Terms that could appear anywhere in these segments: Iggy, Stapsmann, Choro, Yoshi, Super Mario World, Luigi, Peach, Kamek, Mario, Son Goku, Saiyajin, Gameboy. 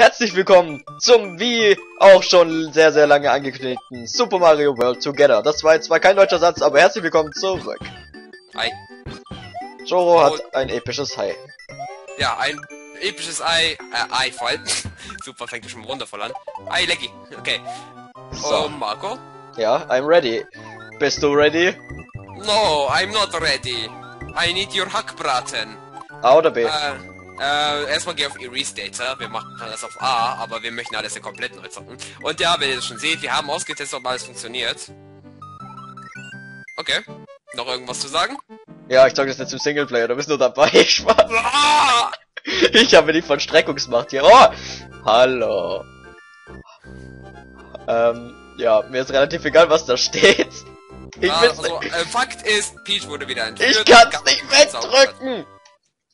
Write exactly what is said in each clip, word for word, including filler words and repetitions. Herzlich willkommen zum, wie auch schon sehr, sehr lange angekündigten Super Mario World Together. Das war jetzt zwar kein deutscher Satz, aber herzlich willkommen zurück. Hi. Joro oh. hat ein episches Hi. Ja, ein episches Ei, äh, Eifall. Super, fängt schon wundervoll an. Ei, Leggy. Okay. So. Oh, Marco? Ja, I'm ready. Bist du ready? No, I'm not ready. I need your Hackbraten. A oder B? Äh, Äh, erstmal geh auf Erase Data, wir machen alles auf A, aber wir möchten alles ja komplett neu zocken. Und ja, wenn ihr das schon seht, wir haben ausgetestet, ob alles funktioniert. Okay. Noch irgendwas zu sagen? Ja, ich zocke das jetzt im Singleplayer, du bist nur dabei, ich war... Ich habe die Vollstreckungsmacht hier. Oh! Hallo. Ähm, ja, mir ist relativ egal, was da steht. Ich ah, also, nicht. Äh, Fakt ist, Peach wurde wieder entführt. Ich kann's nicht wegdrücken!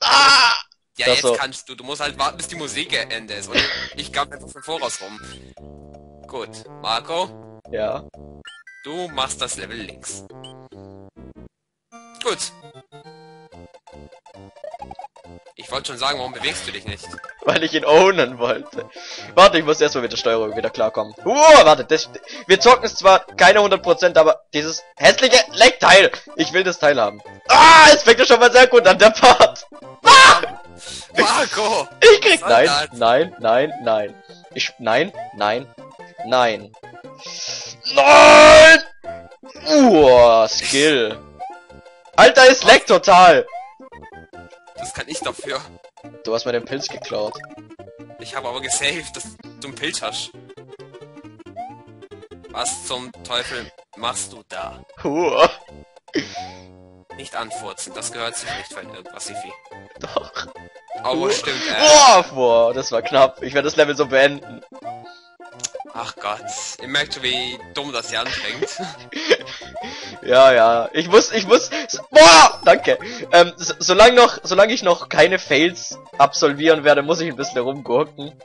Ah! Ja, das jetzt so. Kannst du. Du musst halt warten, bis die Musik endet ist. Und ich gab einfach von voraus rum. Gut, Marco? Ja? Du machst das Level links. Gut. Ich wollte schon sagen, warum bewegst du dich nicht? Weil ich ihn ownen wollte. Warte, ich muss erstmal mit der Steuerung wieder klarkommen. Uah, warte, das, wir zocken es zwar keine hundert Prozent, aber dieses hässliche Leckteil. Ich will das Teil haben. Ah, es fängt ja schon mal sehr gut an, der Part. Ah! Marco! Ich krieg... Nein, nein, nein, nein. Ich... Nein, nein, nein. Nein! Uah, Skill. Alter, es leckt total. Das kann ich dafür. Du hast mir den Pilz geklaut. Ich habe aber gesaved, dass du einen Pilz hast. Was zum Teufel machst du da? Uah. Nicht anfurzen, das gehört sich nicht von irgendwas, Sifi. Doch. Aber stimmt, ey. Boah, das war knapp. Ich werde das Level so beenden. Ach Gott, ihr merkt schon, wie dumm das hier anfängt. Ja, ja. Ich muss, ich muss... Boah! Danke. Ähm, so, solange noch, solange ich noch keine Fails absolvieren werde, muss ich ein bisschen rumgurken.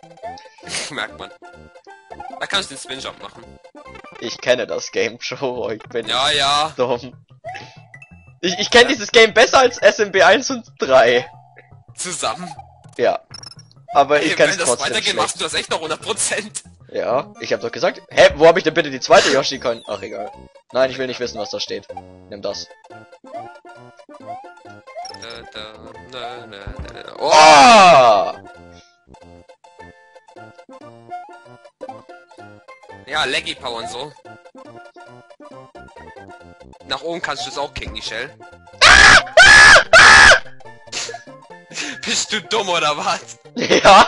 Merkt man. Da kannst du den Spin-Job machen. Ich kenne das Game schon. Ich bin ja, ja. dumm. Ich, ich kenne ja. dieses Game besser als S M B eins und drei. Zusammen? Ja. Aber hey, ich kann es trotzdem nicht. Wenn das weitergeht, machst du das echt noch hundert Prozent. Ja, ich hab doch gesagt. Hä, wo hab ich denn bitte die zweite Yoshi-Coin? Ach, egal. Nein, ich will nicht wissen, was da steht. Nimm das. Oh! Ja, Leggy Power und so. Nach oben kannst du es auch kicken, die Shell. Bist du dumm oder was? Ja.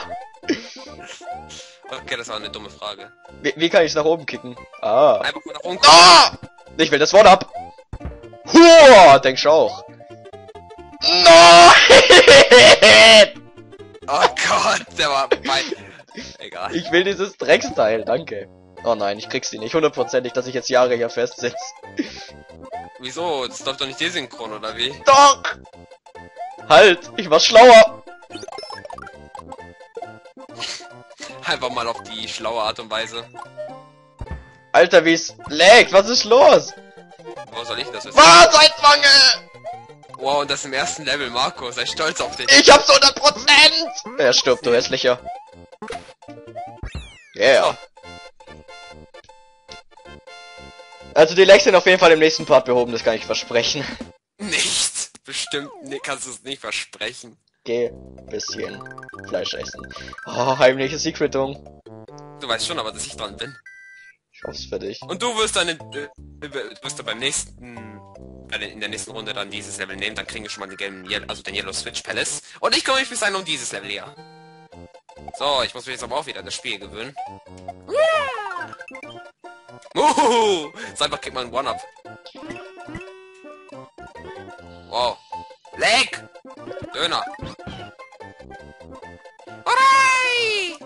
Okay, das war eine dumme Frage. Wie, wie kann ich nach oben kicken? Ah. Einfach mal nach oben kicken. Ah! Ich will das Wort ab. Huah, denkst du auch. Nein! Oh Gott, der war mein... Egal. Ich will dieses Drecksteil, danke. Oh nein, ich krieg's die nicht. Hundertprozentig, dass ich jetzt Jahre hier festsitze. Wieso? Das läuft doch nicht desynchron, oder wie? Doch! Halt, ich war schlauer! Einfach mal auf die schlaue Art und Weise. Alter, wie's laggt, was ist los? Wo soll ich das wissen? Was, Zeitmangel! Wow, und das im ersten Level, Marco, sei stolz auf dich. Ich hab's hundert Prozent! Er stirbt, du hässlicher. Yeah. So. Also die Lags sind auf jeden Fall im nächsten Part behoben, das kann ich versprechen. Nicht! Bestimmt nee, kannst du es nicht versprechen. Geh bisschen Fleisch essen. Oh, heimliche Secretung. Du weißt schon, aber dass ich dran bin. Ich hoff's für dich. Und du wirst dann in, äh, wirst du beim nächsten, äh, in der nächsten Runde dann dieses Level nehmen, dann kriegen wir schon mal den gelben, Ye also den Yellow Switch Palace. Und ich komme mich bis ein um dieses Level hier. So, ich muss mich jetzt aber auch wieder an das Spiel gewöhnen. Muhuhu! Cyber kriegt man einen One-Up. Wow. Leck! Döner! Hooray!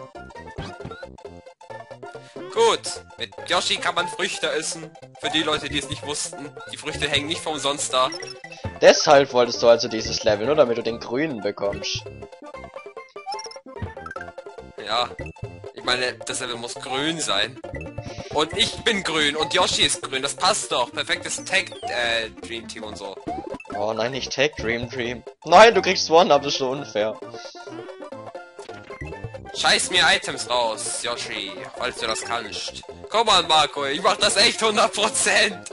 Gut, mit Yoshi kann man Früchte essen. Für die Leute, die es nicht wussten, die Früchte hängen nicht vom Sonst da. Deshalb wolltest du also dieses Level, nur damit du den grünen bekommst. Ja, ich meine, das Level muss grün sein. Und ich bin grün und Yoshi ist grün, das passt doch. Perfektes Tag äh, Dream Team und so. Oh nein, nicht Tag Dream Dream. Nein, du kriegst One-Up, das ist so unfair. Scheiß mir Items raus, Yoshi, falls du das kannst. Komm an, Marco, ich mach das echt hundert Prozent.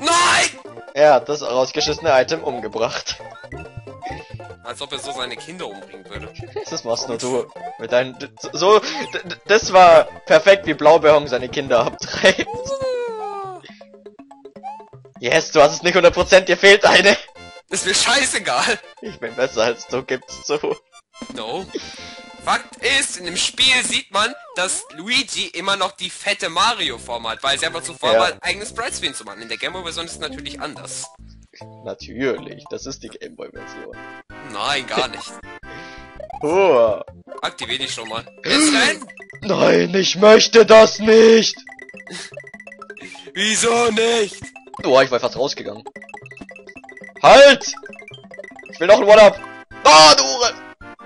Nein! Er hat das rausgeschissene Item umgebracht. Als ob er so seine Kinder umbringen würde. Das machst nur du. Mit deinen... So... Das war perfekt, wie Blaubeerhong seine Kinder abtreibt. Yes, du hast es nicht hundert Prozent, dir fehlt eine. Ist mir scheißegal. Ich bin besser als du, gibt's zu. No. Fakt ist, in dem Spiel sieht man, dass Luigi immer noch die fette Mario-Form hat, weil sie einfach zuvor ja. mal eigenes Sprite-Screen zu machen. In der Gameboy-Version ist es natürlich anders. Natürlich, das ist die Gameboy-Version. Nein, gar nicht. Oh. Aktivier dich schon mal. Nein, ich möchte das nicht! Wieso nicht? Boah, ich war fast rausgegangen. Halt! Ich will noch ein One-Up! Ah, du!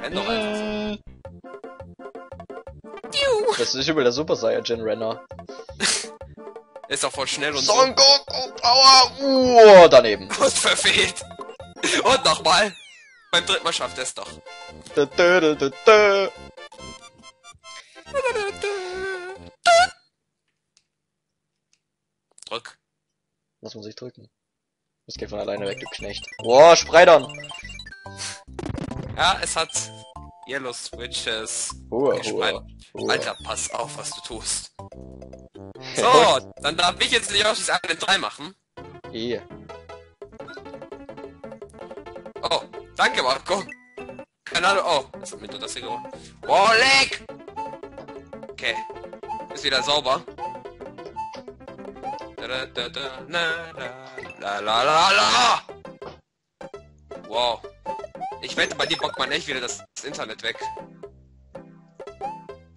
Renn doch einfach. Das ist übel der Super Saiyajin Renner. Ist auch voll schnell und Son Goku Power! Uh, daneben. Und verfehlt. Und nochmal. Beim dritten Mal schafft er es doch. Drück. Was muss ich drücken? Das geht von alleine weg, du Knecht. Boah, Spreidern! Ja, es hat Yellow Switches. Uah, uah, uah. Alter, pass auf, was du tust. So, dann darf ich jetzt die Yoshis eins drei machen. Yeah. Oh, danke Marco. Keine Ahnung, oh, was hat mir das hier gemacht? Oh, leck! Okay, ist wieder sauber. Da, da, da, na, da, la, la, la, la. Wow. Ich wette, bei dir bockt man echt wieder das, das Internet weg.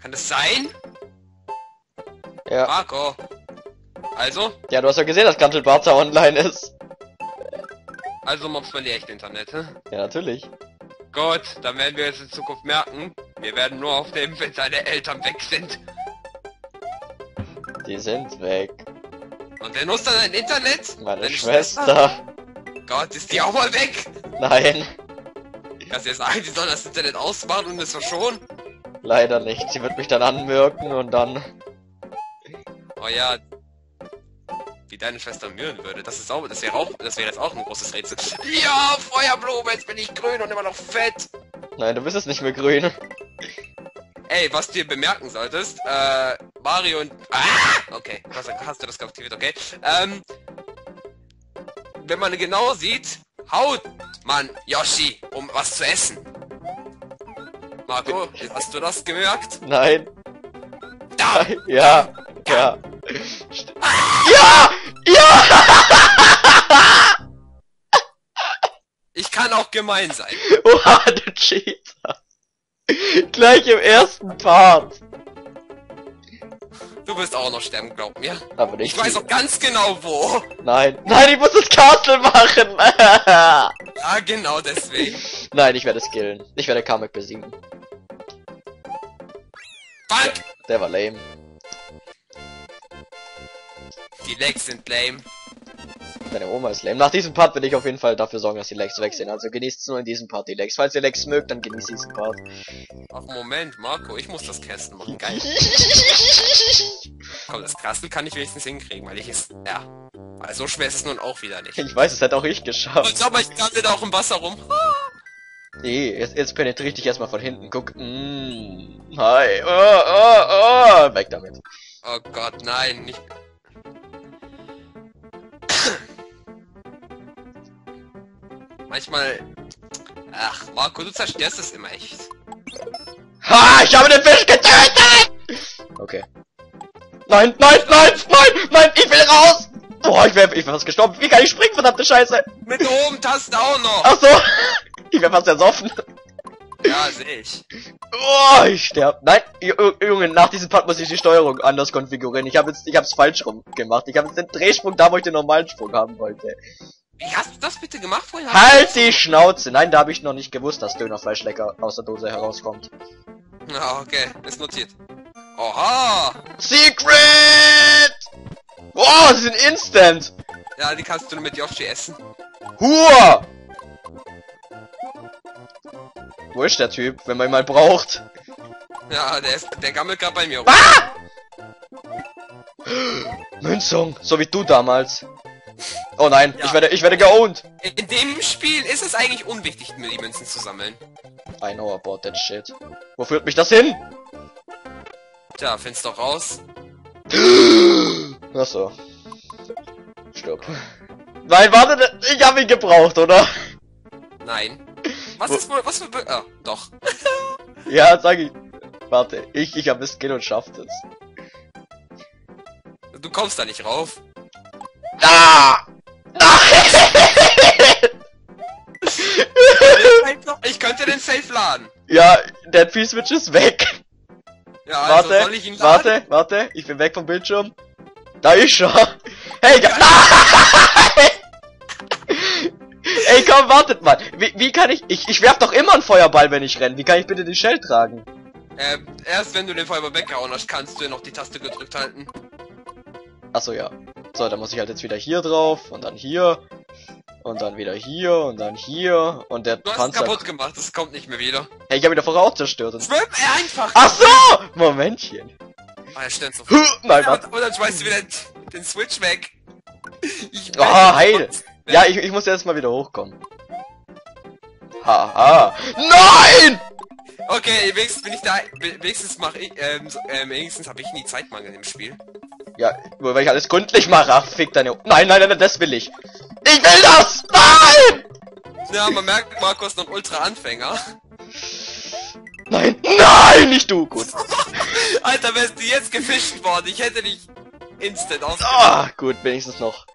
Kann das sein? Ja. Marco. Also? Ja, du hast ja gesehen, dass Gantelbarzer online ist. Also mobst man dir echt Internet, hä? Ja, natürlich. Gut, dann werden wir jetzt in Zukunft merken, wir werden nur aufnehmen, wenn seine Eltern weg sind. Die sind weg. Und wer nutzt dann ein Internet? Meine Deine Schwester. Schwester. Gott, ist die auch mal weg? Nein. Kannst du jetzt sagen, sie soll das Internet ausmachen und es verschonen? Leider nicht, sie wird mich dann anwirken und dann... Oh ja... Wie deine Schwester mürren würde, das ist auch... Das wäre auch, das wäre jetzt auch ein großes Rätsel. Ja, Feuerblume, jetzt bin ich grün und immer noch fett! Nein, du bist jetzt nicht mehr grün. Ey, was du dir bemerken solltest, äh... Mario und... Ah! Okay, hast, hast du das aktiviert, okay? Ähm... Wenn man genau sieht... Haut, Mann, Yoshi, um was zu essen. Marco, hast du das gemerkt? Nein. Da. Ja. Ja. Ja. Ja. Ja. Ich kann auch gemein sein. Oha, du Cheater. Gleich im ersten Part. Du wirst auch noch sterben, glaub mir. Aber nicht ich weiß auch ganz genau wo. Nein. Nein, ich muss das Castle machen. Ja, genau deswegen. Nein, ich werde es killen. Ich werde Kamek besiegen. Fuck! Der war lame. Die Legs sind lame. Deine Oma ist lame. Nach diesem Part will ich auf jeden Fall dafür sorgen, dass die Legs weg sind. Also genießt nur in diesem Part die Legs. Falls ihr Legs mögt, dann genießt diesen Part. Ach, Moment, Marco, ich muss das Kästen machen. Geil. Komm, das Kasten kann ich wenigstens hinkriegen, weil ich es... Ja. Weil so schwer ist es nun auch wieder nicht. Ich weiß, es hätte auch ich geschafft. Und schau mal, ich dachte da auch im Wasser rum. Nee, jetzt, jetzt penetriere ich dich erstmal von hinten. Guck. Mm, hi. Oh, oh, oh. Weg damit. Oh Gott, nein. Nicht... Manchmal... Ach, Marco, du zerstörst es immer echt. Ha! Ich habe den Fisch getötet! Okay. Nein, nein, nein, nein, nein, ich will raus! Boah, ich wäre ich wär fast gestorben. Wie kann ich springen, verdammte Scheiße? Mit der oben Taste auch noch. Achso. Ich wäre fast ersoffen. Ja, sehe ich. Oh, ich sterbe. Nein, Junge, nach diesem Part muss ich die Steuerung anders konfigurieren. Ich habe jetzt, ich hab's falsch rum gemacht. Ich habe jetzt den Drehsprung da, wo ich den normalen Sprung haben wollte. Wie hast du das bitte gemacht vorhin? Halt die Schnauze! Nein, da habe ich noch nicht gewusst, dass Dönerfleisch lecker aus der Dose herauskommt. Na, oh, okay, ist notiert. Oha! Secret! Oh, sie sind instant! Ja, die kannst du mit Yoshi essen. Hua! Wo ist der Typ, wenn man ihn mal braucht? Ja, der, ist, der gammelt gerade bei mir rum. Ah! Münzung, so wie du damals. Oh nein, ja. ich werde ich werde geowned. In dem Spiel ist es eigentlich unwichtig, mir die Münzen zu sammeln. I know about that shit. Wo führt mich das hin? Tja, find's doch raus. Achso. Stirb. Nein, warte, ich hab ihn gebraucht, oder? Nein. Was ist wohl, was für... Ah, doch. Ja, sag ich. Warte, ich, ich hab es Skill und schafft es. Du kommst da nicht rauf. Ah! Ich könnte den Safe laden. Ja, der P-Switch ist weg. Ja, also warte, soll ich ihn laden? Warte, warte, ich bin weg vom Bildschirm. Da ist schon. Hey, ja. Ey, komm, wartet mal. Wie, wie kann ich, ich... Ich werf doch immer einen Feuerball, wenn ich renne. Wie kann ich bitte den Shell tragen? Äh, erst wenn du den Feuerball weggehauen hast, kannst du noch die Taste gedrückt halten. Achso, ja. So, dann muss ich halt jetzt wieder hier drauf und dann hier und dann wieder hier und dann hier und der Panzer... Du hast es kaputt gemacht, das kommt nicht mehr wieder. Hey, ich hab ihn davor auch zerstört. Und... Schwimm er einfach! Ach so! Momentchen. Ah, er stellt so... Nein, warte. Und dann schmeißt du wieder den Switch weg. Ich oh, heil! Ja, ich, ich muss erst mal wieder hochkommen. Haha. Nein! Okay, wenigstens bin ich da... Wenigstens mach ich... Ähm, ähm, wenigstens hab ich nie Zeitmangel im Spiel. Ja, nur weil ich alles gründlich mache. Ach, fick deine... Nein, nein, nein, das will ich. Ich will das! Nein! Ja, man merkt, Marco ist noch ein Ultra-Anfänger. Nein, nein, nicht du. Gut. Alter, wärst du jetzt gefischt worden. Ich hätte dich instant ausgenommen. Ah, gut, wenigstens noch.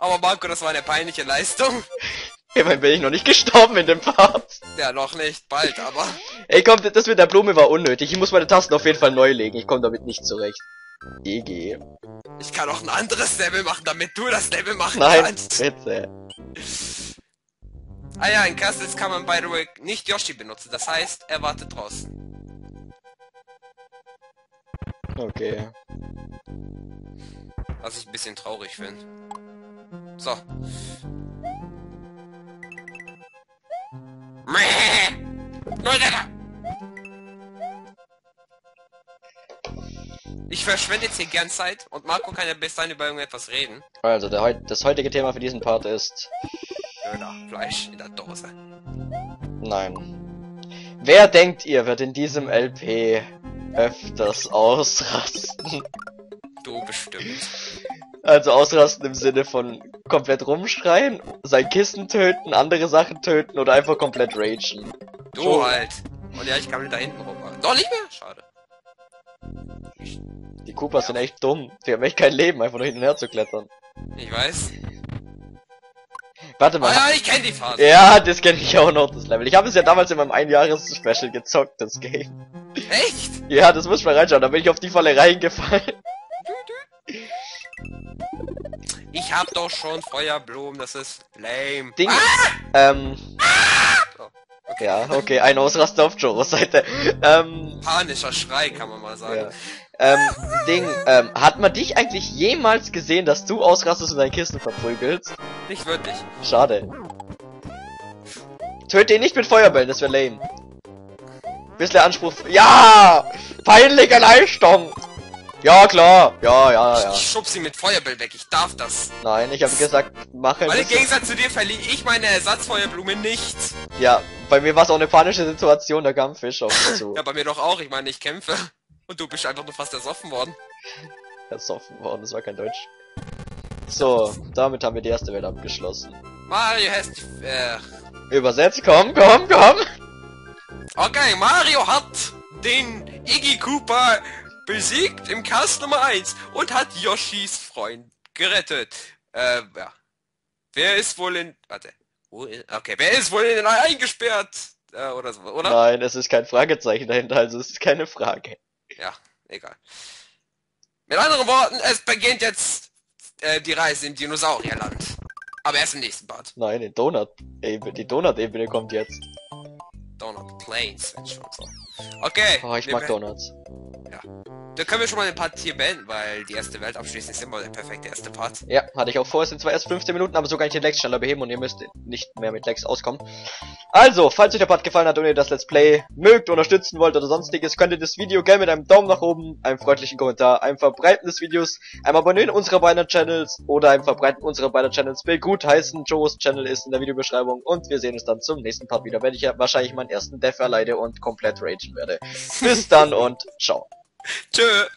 Aber Marco, das war eine peinliche Leistung. Immerhin bin ich noch nicht gestorben in dem Part. Ja, noch nicht. Bald, aber... Ey, komm, das mit der Blume war unnötig. Ich muss meine Tasten auf jeden Fall neu legen. Ich komme damit nicht zurecht. Iggy. Ich kann auch ein anderes Level machen, damit du das Level machen Nein, kannst. Nein, bitte. Ah ja, in Castles kann man, by the way, nicht Yoshi benutzen. Das heißt, er wartet draußen. Okay. Was ich ein bisschen traurig finde. So. Ich verschwende jetzt hier gern Zeit und Marco kann ja bis dahin über irgendetwas reden. Also, der heut, das heutige Thema für diesen Part ist... Dönerfleisch in der Dose. Nein. Wer denkt ihr, wird in diesem L P öfters ausrasten? Du bestimmt. Also ausrasten im Sinne von komplett rumschreien, sein Kissen töten, andere Sachen töten oder einfach komplett ragen. Du so. Halt. Und ja, ich kann wieder da hinten rum. Doch nicht mehr? Schade. Die Koopas ja. sind echt dumm. Die haben echt kein Leben, einfach nur hinten her zu klettern. Ich weiß. Warte mal. Ah, ja, ich kenne die Phase. Ja, das kenne ich auch noch, das Level. Ich habe es ja damals in meinem Einjahres-Special gezockt, das Game. Echt? Ja, das muss ich mal reinschauen. Da bin ich auf die Falle reingefallen. Ich hab doch schon Feuerblumen, das ist lame. Ding. Ah! Ähm. Ah! Oh. Okay. Ja, okay, ein Ausraster auf Joros Seite. Ähm, Panischer Schrei, kann man mal sagen. Ja. Ähm, Ding, ähm, hat man dich eigentlich jemals gesehen, dass du ausrastest und dein Kissen verprügelst? Nicht wirklich. Schade. Töte ihn nicht mit Feuerbällen, das wäre lame. Bis der Anspruch... Ja! Peinliche Leistung! Ja, klar! Ja, ja, ja. Ich schub sie mit Feuerball weg, ich darf das. Nein, ich habe gesagt, mache... Weil im Gegensatz zu dir verliere ich meine Ersatzfeuerblume nicht. Ja, bei mir war es auch eine panische Situation, da kam ein Fisch auf mich zu. Ja, bei mir doch auch, ich meine, ich kämpfe. Und du bist einfach nur fast ersoffen worden. Ersoffen worden, das war kein Deutsch. So, damit haben wir die erste Welt abgeschlossen. Mario has... Äh... Übersetzt, komm, komm, komm! Okay, Mario hat den Iggy Koopa... besiegt im Cast Nummer eins und hat Yoshis Freund gerettet. Äh, ja. Wer ist wohl in... Warte. Okay, wer ist wohl in den Ei eingesperrt? Äh, oder so, oder? Nein, es ist kein Fragezeichen dahinter, also es ist keine Frage. Ja, egal. Mit anderen Worten, es beginnt jetzt äh, die Reise im Dinosaurierland. Aber erst im nächsten Part. Nein, in Donut. -Ebene. Die Donut-Ebene kommt jetzt. Donut Plains, wenn schon so. Okay. Oh, ich mag Donuts. Ja. Da können wir schon mal den Part hier beenden, weil die erste Welt abschließend ist immer der perfekte erste Part. Ja, hatte ich auch vor, es sind zwar erst fünfzehn Minuten, aber so kann ich den Lex schneller beheben und ihr müsst nicht mehr mit Lex auskommen. Also, falls euch der Part gefallen hat und ihr das Let's Play mögt, unterstützen wollt oder sonstiges, könnt ihr das Video gerne mit einem Daumen nach oben, einem freundlichen Kommentar, einem Verbreiten des Videos, einem Abonnieren unserer beiden Channels oder einem Verbreiten unserer beiden Channels will gut heißen. Joes Channel ist in der Videobeschreibung und wir sehen uns dann zum nächsten Part wieder, wenn ich ja wahrscheinlich meinen ersten Death erleide und komplett ragen werde. Bis dann und ciao. Tschö.